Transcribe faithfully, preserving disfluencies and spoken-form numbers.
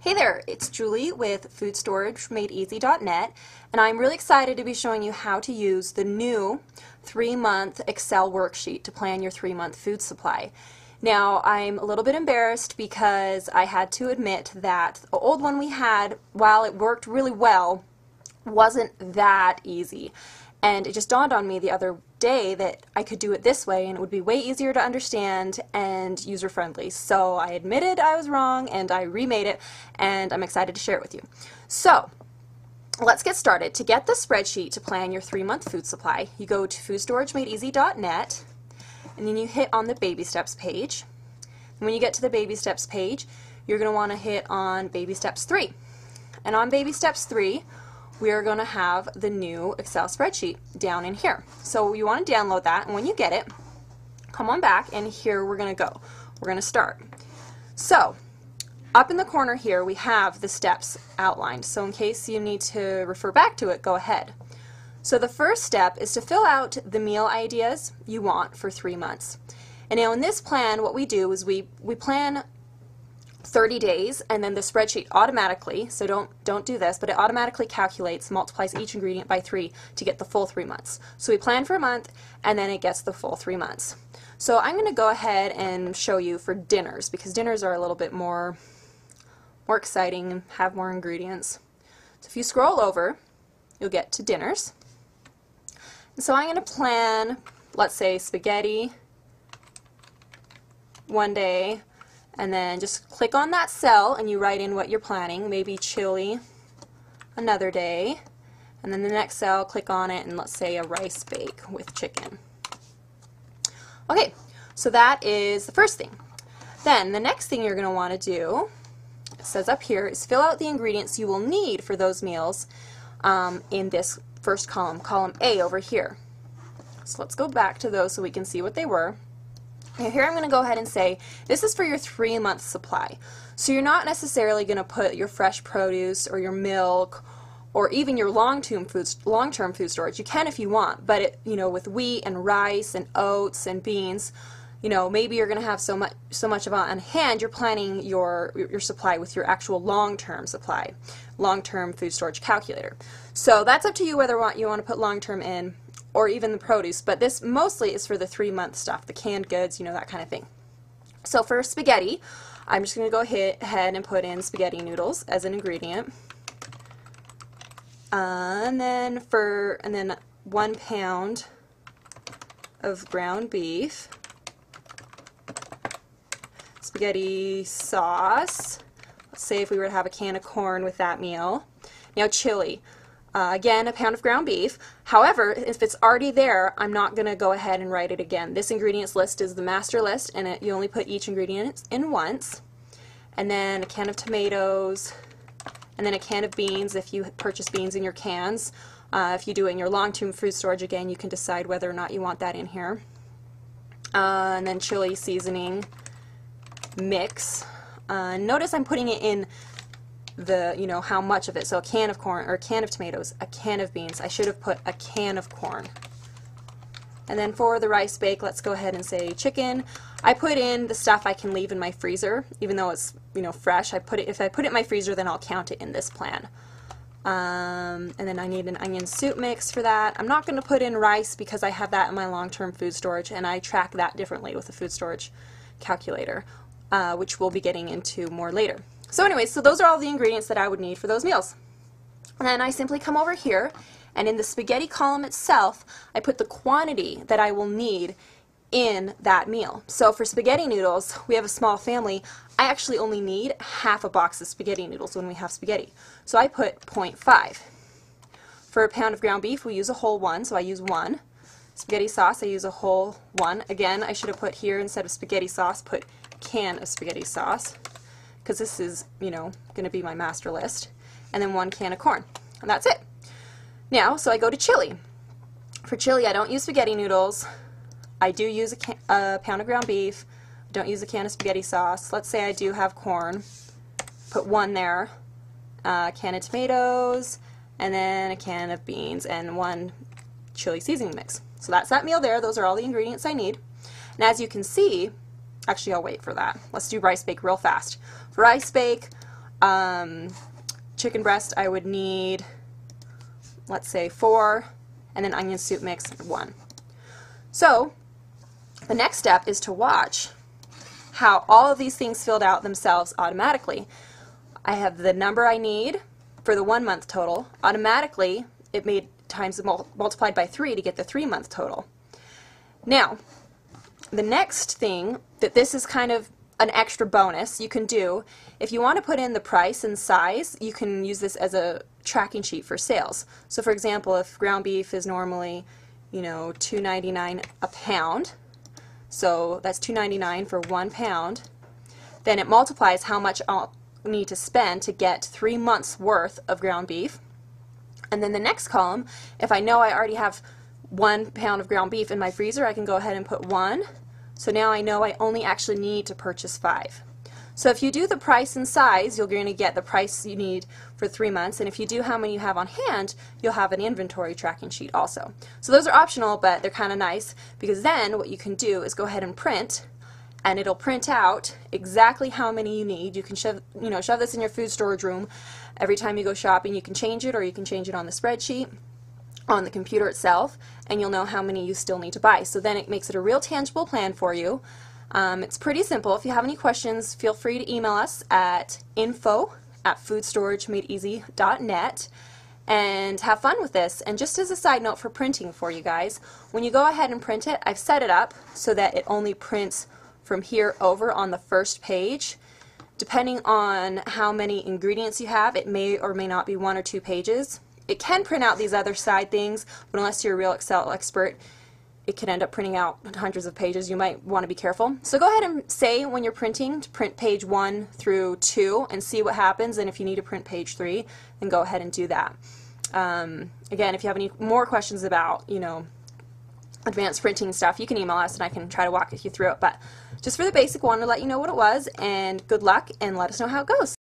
Hey there, it's Julie with food storage made easy dot net, and I'm really excited to be showing you how to use the new three month Excel worksheet to plan your three month food supply. Now, I'm a little bit embarrassed because I had to admit that the old one we had, while it worked really well, wasn't that easy. And it just dawned on me the other day that I could do it this way and it would be way easier to understand and user-friendly. So I admitted I was wrong and I remade it, and I'm excited to share it with you. So let's get started. To get the spreadsheet to plan your three month food supply, you go to food storage made easy dot net and then you hit on the Baby Steps page. And when you get to the Baby Steps page, you're going to want to hit on Baby Steps three. And on Baby Steps three, we're going to have the new Excel spreadsheet down in here. So you want to download that, and when you get it, come on back, and here we're going to go. We're going to start. So up in the corner here, we have the steps outlined. So in case you need to refer back to it, go ahead. So the first step is to fill out the meal ideas you want for three months. And now in this plan, what we do is we, we plan thirty days, and then the spreadsheet automatically, so don't don't do this, but it automatically calculates, multiplies each ingredient by three to get the full three months. So we plan for a month, and then it gets the full three months. So I'm going to go ahead and show you for dinners, because dinners are a little bit more, more exciting and have more ingredients. So if you scroll over, you'll get to dinners. And so I'm going to plan, let's say, spaghetti one day, and then just click on that cell and you write in what you're planning, maybe chili another day, and then the next cell, click on it, and let's say a rice bake with chicken. Okay, so that is the first thing. Then the next thing you're going to want to do, it says up here, is fill out the ingredients you will need for those meals um, in this first column, column A over here. So let's go back to those so we can see what they were. Here I'm going to go ahead and say this is for your three month supply. So you're not necessarily going to put your fresh produce or your milk or even your long-term food, long-term food storage. You can if you want, but it, you know, with wheat and rice and oats and beans, you know, maybe you're going to have so much so much of on hand. You're planning your your supply with your actual long-term supply, long-term food storage calculator. So that's up to you whether you want to put long-term in, or even the produce, but this mostly is for the three month stuff, the canned goods, you know, that kind of thing. So for spaghetti, I'm just going to go ahead and put in spaghetti noodles as an ingredient. Uh, and then for, and then one pound of ground beef, spaghetti sauce, let's say if we were to have a can of corn with that meal. Now chili. Uh, again, a pound of ground beef. However, if it's already there, I'm not going to go ahead and write it again. This ingredients list is the master list, and it, you only put each ingredient in once. And then a can of tomatoes, and then a can of beans if you purchase beans in your cans. Uh, if you do it in your long-term food storage, again, you can decide whether or not you want that in here. Uh, and then chili seasoning mix. Uh, notice I'm putting it in the, you know, how much of it. So a can of corn, or a can of tomatoes, a can of beans. I should have put a can of corn. And then for the rice bake, let's go ahead and say chicken. I put in the stuff I can leave in my freezer, even though it's, you know, fresh. I put it, if I put it in my freezer, then I'll count it in this plan. Um, and then I need an onion soup mix for that. I'm not going to put in rice because I have that in my long-term food storage, and I track that differently with the food storage calculator, uh, which we'll be getting into more later. So anyway, so those are all the ingredients that I would need for those meals. And then I simply come over here, and in the spaghetti column itself, I put the quantity that I will need in that meal. So for spaghetti noodles, we have a small family. I actually only need half a box of spaghetti noodles when we have spaghetti. So I put zero point five. For a pound of ground beef, we use a whole one, so I use one. Spaghetti sauce, I use a whole one. Again, I should have put here, instead of spaghetti sauce, put can of spaghetti sauce, because this is, you know, going to be my master list, and then one can of corn, and that's it. Now, so I go to chili. For chili, I don't use spaghetti noodles. I do use a, can, a pound of ground beef. I don't use a can of spaghetti sauce. Let's say I do have corn. Put one there. A can of tomatoes, and then a can of beans, and one chili seasoning mix. So that's that meal there. Those are all the ingredients I need. And as you can see, actually, I'll wait for that. Let's do rice bake real fast. For rice bake, Um, chicken breast I would need, let's say four, and then onion soup mix one. So the next step is to watch how all of these things filled out themselves automatically. I have the number I need for the one month total. Automatically it made times mul multiplied by three to get the three month total. Now the next thing, that this is kind of an extra bonus you can do, if you want to put in the price and size, you can use this as a tracking sheet for sales. So for example, if ground beef is normally, you know, two ninety-nine a pound, so that's two ninety-nine for one pound, then it multiplies how much I'll need to spend to get three months worth of ground beef. And then the next column, if I know I already have one pound of ground beef in my freezer, I can go ahead and put one. So now I know I only actually need to purchase five. So if you do the price and size, you're going to get the price you need for three months. And if you do how many you have on hand, you'll have an inventory tracking sheet also. So those are optional, but they're kind of nice, because then what you can do is go ahead and print, and it'll print out exactly how many you need. You can shove, you know, shove this in your food storage room. Every time you go shopping, you can change it, or you can change it on the spreadsheet, on the computer itself, and you'll know how many you still need to buy. So then it makes it a real tangible plan for you. Um, it's pretty simple. If you have any questions, feel free to email us at info at food storage made easy dot net and have fun with this. And just as a side note for printing for you guys, when you go ahead and print it, I've set it up so that it only prints from here over on the first page. Depending on how many ingredients you have, it may or may not be one or two pages. It can print out these other side things, but unless you're a real Excel expert, it can end up printing out hundreds of pages. You might want to be careful. So go ahead and say when you're printing to print page one through two and see what happens, and if you need to print page three, then go ahead and do that. Um, again, if you have any more questions about, you know, advanced printing stuff, you can email us and I can try to walk you through it. But just for the basic one, to let you know what it was, and good luck, and let us know how it goes.